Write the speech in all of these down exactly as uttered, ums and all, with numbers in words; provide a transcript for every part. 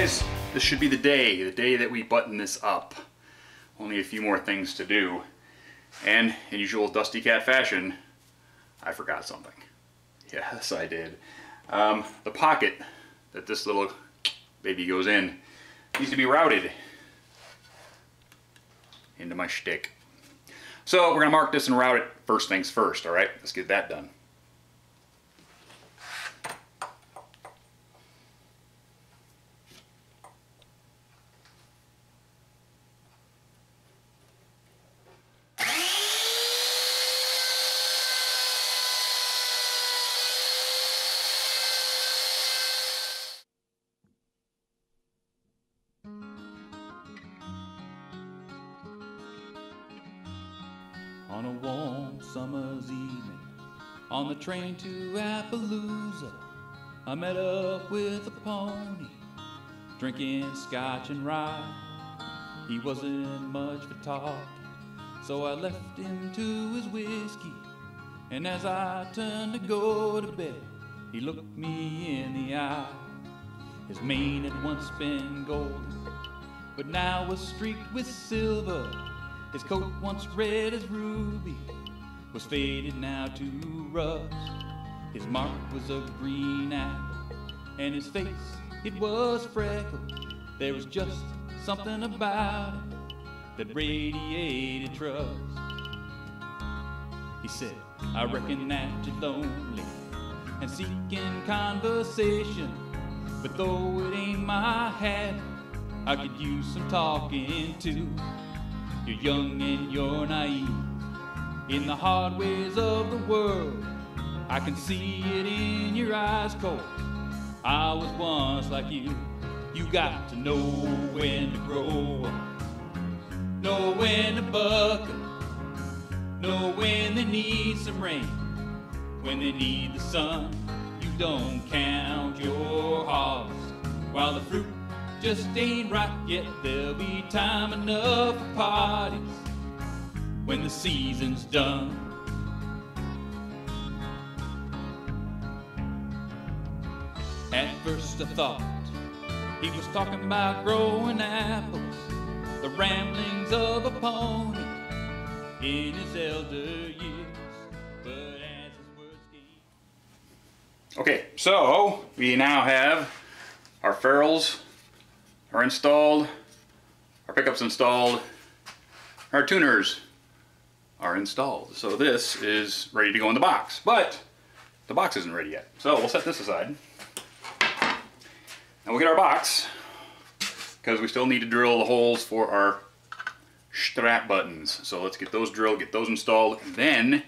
guys, this should be the day, the day that we button this up. Only a few more things to do. And in usual Dusty Cat fashion, I forgot something. Yes, I did. Um, the pocket that this little baby goes in needs to be routed into my shtick. So we're gonna mark this and route it first things first, all right? Let's get that done. On a warm summer's evening, on the train to Appaloosa, I met up with a pony, drinking scotch and rye. He wasn't much for talking, so I left him to his whiskey. And as I turned to go to bed, he looked me in the eye. His mane had once been golden, but now was streaked with silver. His coat, once red as ruby, was faded now to rust. His mark was a green apple, and his face, it was freckled. There was just something about it that radiated trust. He said, "I reckon that you're lonely and seeking conversation, but though it ain't my habit, I could use some talking too. You're young and you're naive in the hard ways of the world. I can see it in your eyes, 'cause I was once like you. You got to know when to grow up, know when to buck up, know when they need some rain, when they need the sun. You don't count your harvest while the fruit just ain't right yet. There'll be time enough for parties when the season's done." At first I thought he was talking about growing apples, the ramblings of a pony in his elder years, but as his words came. Okay, so we now have our ferrules are installed, our pickups installed, our tuners are installed. So this is ready to go in the box, but the box isn't ready yet. So we'll set this aside. And we'll get our box, because we still need to drill the holes for our strap buttons. So let's get those drilled, get those installed, and then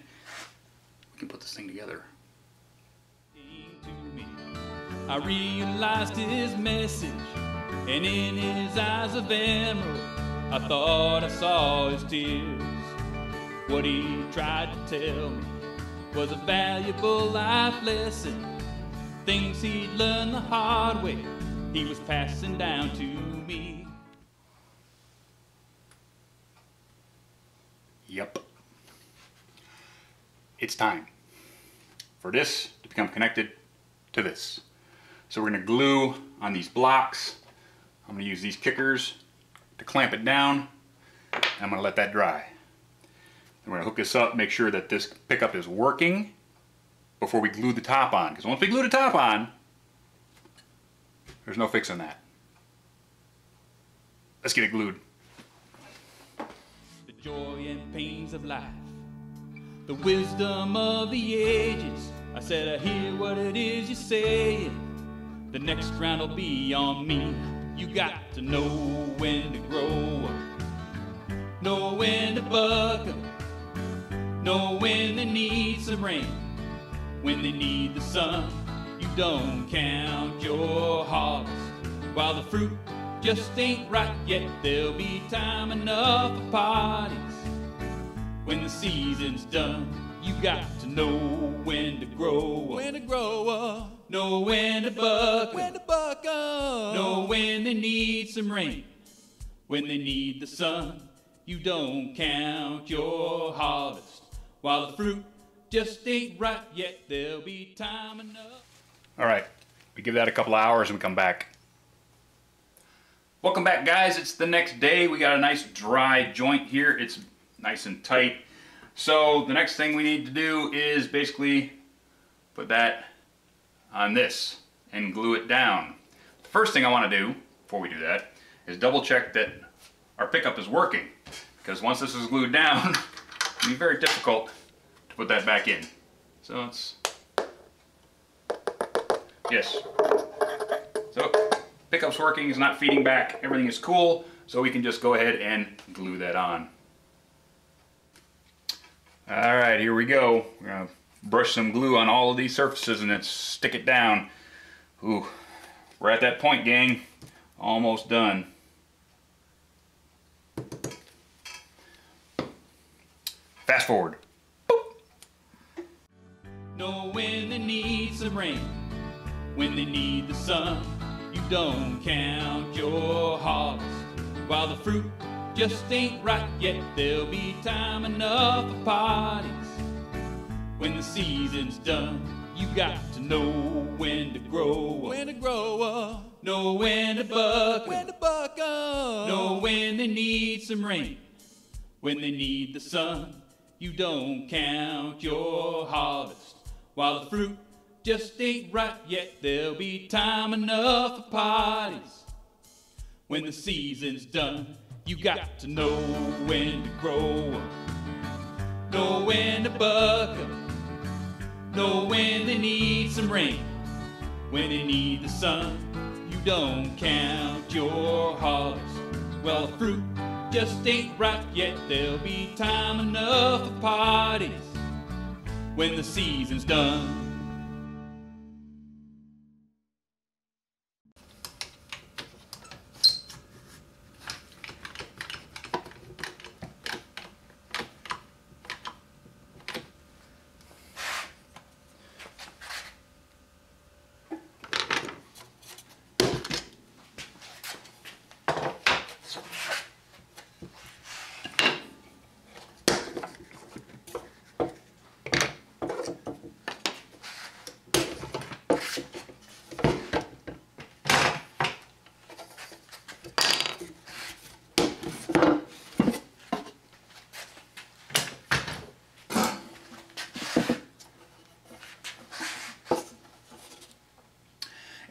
we can put this thing together. I realized his message, and in his eyes of emerald, I thought I saw his tears. What he tried to tell me was a valuable life lesson, things he'd learned the hard way, he was passing down to me. Yep. It's time for this to become connected to this. So we're gonna glue on these blocks. I'm going to use these kickers to clamp it down, and I'm going to let that dry. Then we're going to hook this up, make sure that this pickup is working before we glue the top on, because once we glue the top on, there's no fixing that. Let's get it glued. The joy and pains of life, the wisdom of the ages. I said, I hear what it is you say. The next round will be on me. You got to know when to grow up, know when to buck up, know when they need some rain, when they need the sun. You don't count your harvest while the fruit just ain't ripe yet. There'll be time enough for parties when the season's done. You got to know when to grow up, when to grow up, know when to buck up, know when they need some rain, when they need the sun. You don't count your harvest while the fruit just ain't ripe yet. There'll be time enough. All right, we give that a couple of hours and we come back. Welcome back, guys. It's the next day. We got a nice dry joint here. It's nice and tight. So the next thing we need to do is basically put that on this and glue it down. The first thing I want to do before we do that is double check that our pickup is working, because once this is glued down, it'll be very difficult to put that back in. So it's, yes. So pickup's working, is not feeding back, everything is cool, so we can just go ahead and glue that on. All right, here we go. We're gonna brush some glue on all of these surfaces and then stick it down. Ooh, we're at that point, gang. Almost done. Fast forward. Boop. Know when they need some rain, when they need the sun. You don't count your harvest while the fruit just ain't ripe yet. There'll be time enough for parties when the season's done. You got to know when to grow up, when to grow up, know when to buck up, when to buck up, know when they need some rain, when they need the sun. You don't count your harvest while the fruit just ain't ripe yet. There'll be time enough for parties when the season's done. You got to know when to grow up, know when to buck up, know when they need some rain, when they need the sun. You don't count your harvest, well, the fruit just ain't ripe yet. There'll be time enough for parties when the season's done.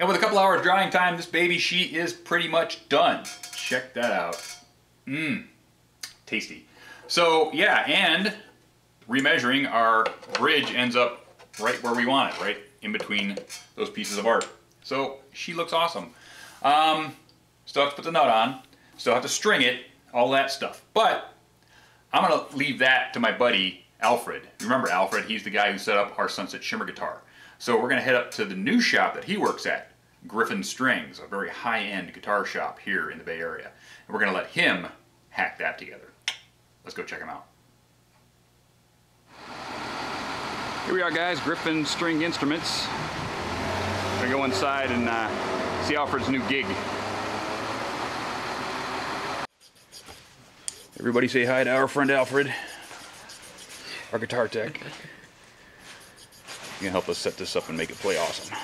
And with a couple hours drying time, this baby sheet is pretty much done. Check that out. Mmm, tasty. So yeah, and remeasuring our bridge ends up right where we want it, right in between those pieces of art. So she looks awesome. Um, still have to put the nut on, still have to string it, all that stuff. But I'm gonna leave that to my buddy, Alfred. Remember Alfred, he's the guy who set up our Sunset Shimmer guitar. So we're gonna head up to the new shop that he works at, Griffin Strings, a very high-end guitar shop here in the Bay Area. And we're gonna let him hack that together. Let's go check him out. Here we are, guys, Griffin String Instruments. We're gonna go inside and uh, see Alfred's new gig. Everybody say hi to our friend Alfred, our guitar tech. You can help us set this up and make it play awesome.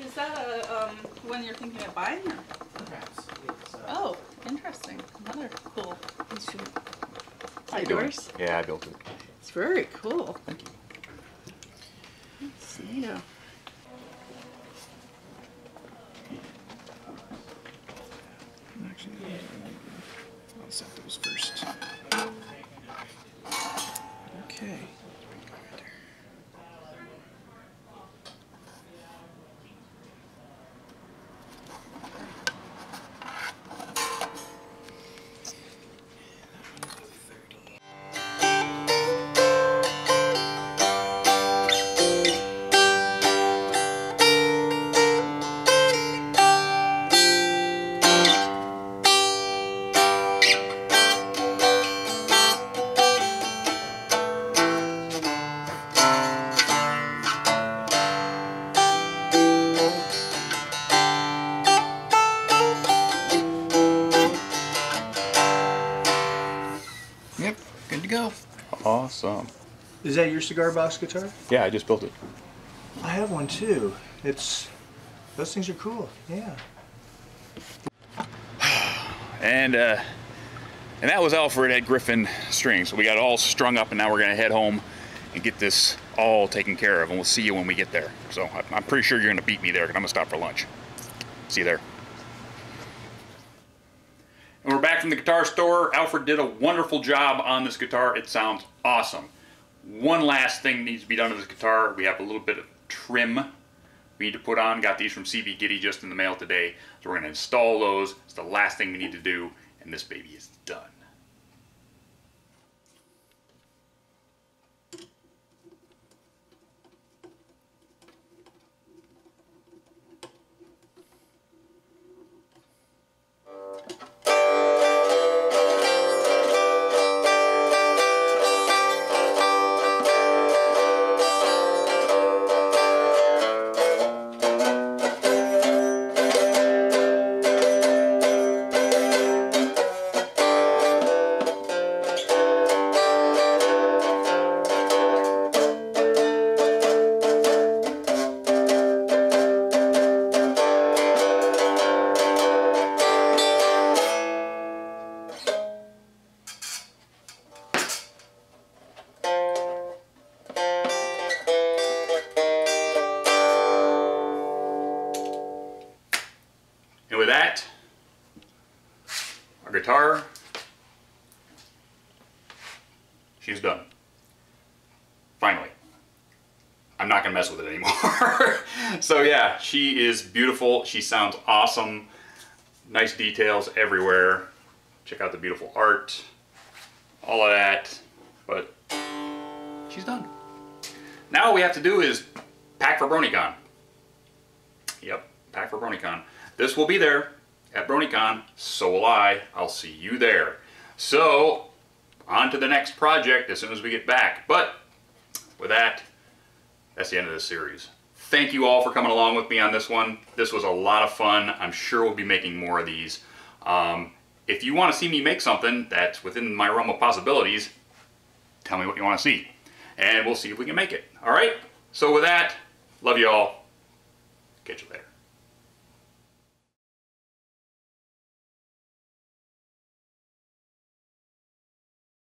Is that a, um, when you're thinking of buying them? Perhaps. It's, uh, oh, interesting. Another cool instrument. How you doing? Yeah, I built it. It's very cool. Thank you. Let's see now. Actually, I'll set those first. Okay. Yep, good to go. Awesome. Is that your cigar box guitar? Yeah, I just built it. I have one too. It's, those things are cool, yeah. And uh, and that was Alfred at Griffin String. So we got all strung up and now we're gonna head home and get this all taken care of, and we'll see you when we get there. So I'm pretty sure you're gonna beat me there because I'm gonna stop for lunch. See you there. And we're back from the guitar store. Alfred did a wonderful job on this guitar. It sounds awesome. One last thing needs to be done to this guitar. We have a little bit of trim we need to put on. Got these from C B Gitty just in the mail today. So we're going to install those. It's the last thing we need to do, and this baby is done. Guitar, she's done. Finally. I'm not gonna mess with it anymore. So yeah, she is beautiful. She sounds awesome. Nice details everywhere. Check out the beautiful art, all of that, but she's done. Now all we have to do is pack for BronyCon. Yep, pack for BronyCon. This will be there. At BronyCon, so will I. I'll see you there. So, on to the next project as soon as we get back. But, with that, that's the end of this series. Thank you all for coming along with me on this one. This was a lot of fun. I'm sure we'll be making more of these. Um, if you want to see me make something that's within my realm of possibilities, tell me what you want to see. And we'll see if we can make it. Alright? So with that, love you all. Catch you later.